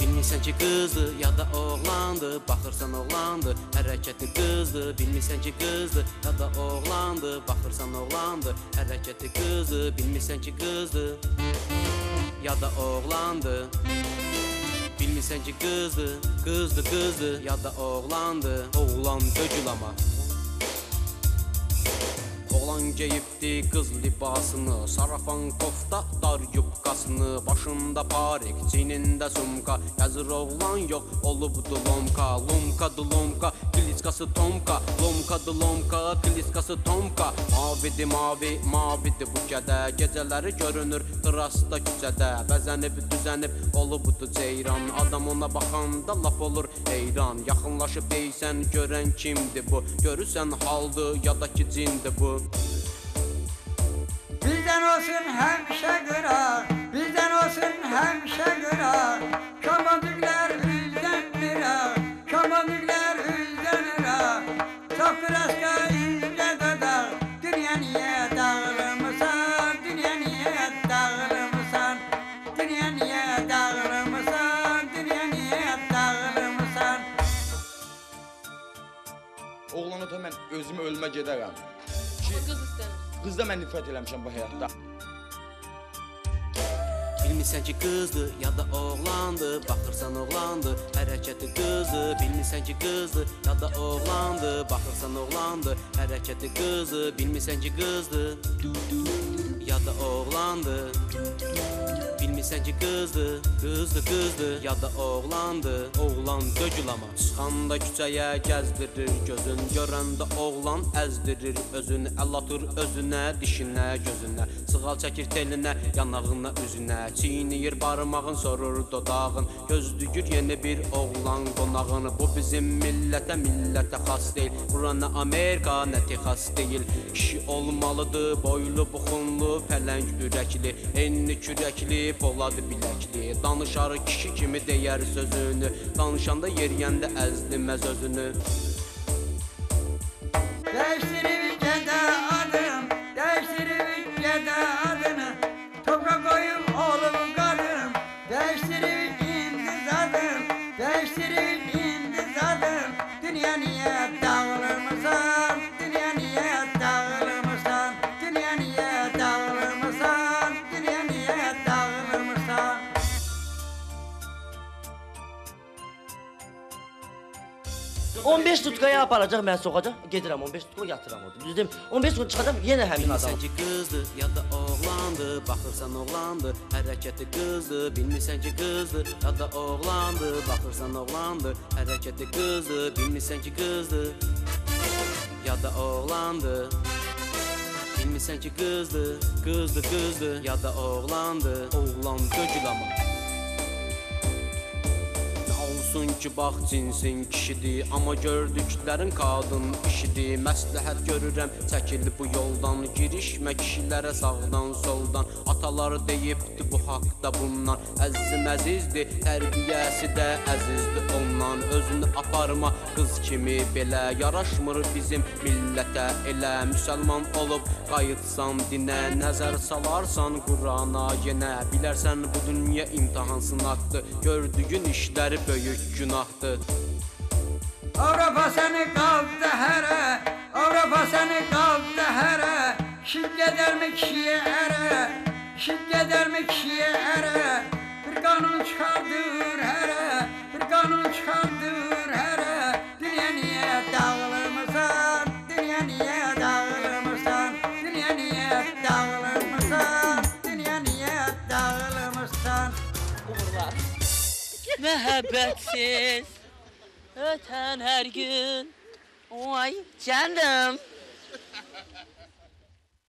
Bilmirsən ki qızdı ya da oğlandı, baxırsan oğlandı, hərəkəti qızdı. Bilmirsən ki qızdı ya da oğlandı, baxırsan oğlandı, hərəkəti qızdı. Bilmirsən ki qızdı ya da oğlandı. Bilmirsən ki qızdı, qızdı ya da oğlandı. Oğlan dögül ama oğlan geyibdi qız libasını, sarafan kofta dar yubkasını, başında parik, çinində sumka, yazır oğlan yox, olubdu lomka. Lomkadı lomka, kiliskası tomka, lomkadı lomka, kiliskası tomka. Mavidi mavi, mavidi bu kədə, gecələri görünür qırasta küçədə, bəzənib düzənib olubdu ceyran, adam ona baxanda laf olur heyran. Yaxınlaşıb deysən görən kimdir bu, görürsən haldır ya da ki cindir bu. Bizden olsun hemşe görar, bizden olsun hemşe görar. Kamadıklar üzden bira, kamadıklar üzden bira. Safir aska izle dadar, dünya niye dağılmışsan, dünya niye dağılmışsan, dünya niye dağılmışsan, dünya niye dağılmışsan. Oğlanı da mən özüm ölmə gedərəm. Qız da mən nifrət eləmişəm bu həyatda. Bilmirsən ki qızdı ya da oğlandı, baxırsan oğlandı, hərəkəti qızdı. Bilmirsən ki qızdı ya da oğlandı, baxırsan oğlandı, hərəkəti qızdı. Bilmirsən ki qızdı ya da oğlandı. Bilmirsən ki qızdı, qızdı ya da oğlandı. Oğlan dögül ama çıxanda küçəyə gəzdirir gözün, görəndə oğlan əzdirir özün, əl atır özünə, dişinə, gözünə, sığal çəkir telinə, yanağına, üzünə, çiğniyir barmağın, sorur dodağın, gözlüyür yeni bir oğlan qonağını. Bu bizim millətə xas deyil, bura nə Amerika, nə Texas deyil. Kişi olmalıdır boylu buxunlu, pələng ürəkli, enli kürəkli, poladı biləkli, danışar kişi kimi deyər sözünü, danışanda yeriyəndə əzdiməz özünü. Dəyişdirib gədə adını, dəyişdirib gədə adını, toprağa qoyum oğlum qadın, dəyişdirib indiz adın, dəyişdirib indiz adın. Dünya niyə dağılmışsan, dünya niyə dağılmışsan, dünya niyə dağılmışsan, dünya niyə dağılmışsan. On beş tutkaya aparacaq, mən soğacaq, gedirəm 15 tutku yatıram orada, düzdüm, 15 tutku çıxacam, yenə həmin adam. Bilmirsən ki qızdı ya da oğlandı, baxırsan oğlandı, hərəkəti qızdı. Bilmirsən ki qızdı ya da oğlandı, baxırsan oğlandı, hərəkəti qızdı. Bilmirsən ki qızdı ya da oğlandı. Bilmirsən ki qızdı, qızdı ya da oğlandı. Oğlan dögül ama olsun ki bax cinsin kişidir, amma gördüklərin qadın işidir. Məsləhət görürəm çəkil bu yoldan, girişmə kişilərə sağdan soldan. Ataları deyibdi bu haqda bundan, əzizim əzizdir, tərbiyəsi də əzizdir ondan. Özünü aparma qız kimi belə, yaraşmır bizim millətə elə. Müsəlman olub qayıtsan dinə, nəzər salarsan Qurana yenə, bilərsən bu dünya imtahan sınaqdır, gördüyün işləri böyük günahdır. Avropa seni kaldı her'e, Avropa seni kaldı her'e. Şiddeder mi kişiye er'e, şiddeder mi kişiye er'e. Bir kanun çıkardır her'e, bir kanun çıkardır her'e. Dünya niye dağılmışsan, dünya niye dağılmışsan, dünya niye dağılmışsan, dünya niye dağılmışsan. Uğurlar. Məhəbbətsiz ötən hər gün. Oy canım.